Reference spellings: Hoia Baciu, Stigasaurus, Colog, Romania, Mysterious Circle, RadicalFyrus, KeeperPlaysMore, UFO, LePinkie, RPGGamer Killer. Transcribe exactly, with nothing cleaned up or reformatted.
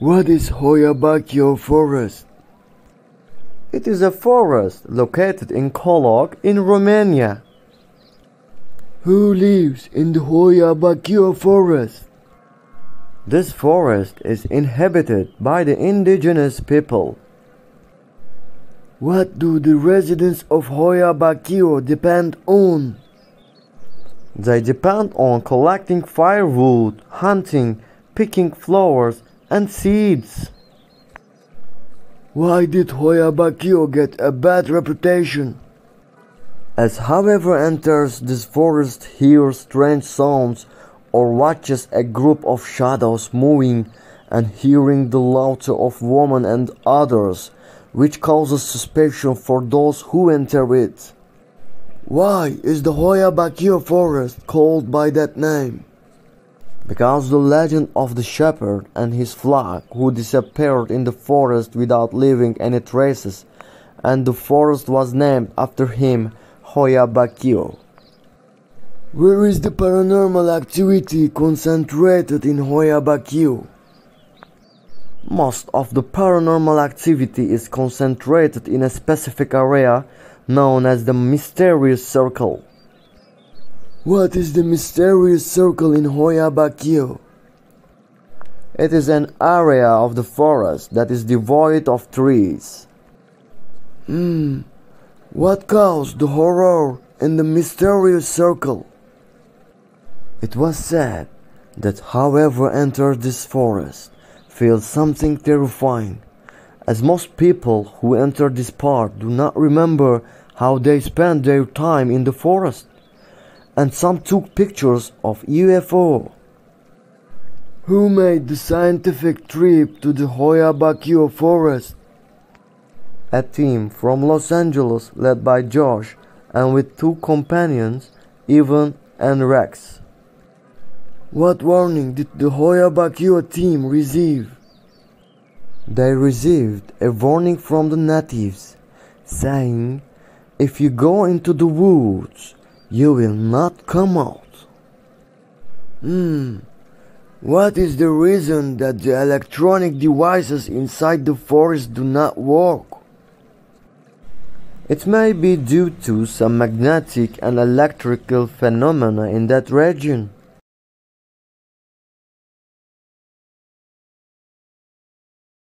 What is Hoia Baciu forest? It is a forest located in Colog in Romania. Who lives in the Hoia Baciu forest? This forest is inhabited by the indigenous people. What do the residents of Hoia Baciu depend on? They depend on collecting firewood, hunting, picking flowers and seeds. Why did Hoia Baciu get a bad reputation? As whoever enters this forest hears strange sounds or watches a group of shadows moving and hearing the laughter of women and others, which causes suspicion for those who enter it. Why is the Hoia Baciu forest called by that name? Because the legend of the shepherd and his flock who disappeared in the forest without leaving any traces, and the forest was named after him, Hoia Baciu. Where is the paranormal activity concentrated in Hoia Baciu? Most of the paranormal activity is concentrated in a specific area known as the Mysterious Circle. What is the Mysterious Circle in Hoia Baciu? It is an area of the forest that is devoid of trees. Hmm, what caused the horror in the Mysterious Circle? It was said that whoever entered this forest feels something terrifying, as most people who enter this part do not remember how they spent their time in the forest, and some took pictures of U F O. Who made the scientific trip to the Hoia Baciu forest? A team from Los Angeles led by Josh and with two companions, Evan and Rex. What warning did the Hoia Baciu team receive? They received a warning from the natives, saying, if you go into the woods, you will not come out. Hmm, what is the reason that the electronic devices inside the forest do not work? It may be due to some magnetic and electrical phenomena in that region.